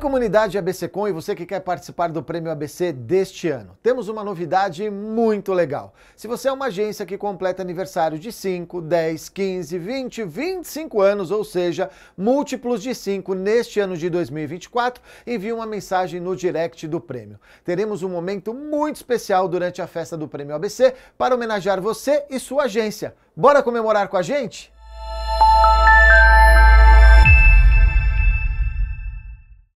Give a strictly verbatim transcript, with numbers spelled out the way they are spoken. comunidade ABCCOM e você que quer participar do Prêmio A B C deste ano, temos uma novidade muito legal. Se você é uma agência que completa aniversário de cinco, dez, quinze, vinte, vinte e cinco anos, ou seja, múltiplos de cinco neste ano de dois mil e vinte e quatro, envie uma mensagem no direct do Prêmio. Teremos um momento muito especial durante a festa do Prêmio A B C para homenagear você e sua agência. Bora comemorar com a gente?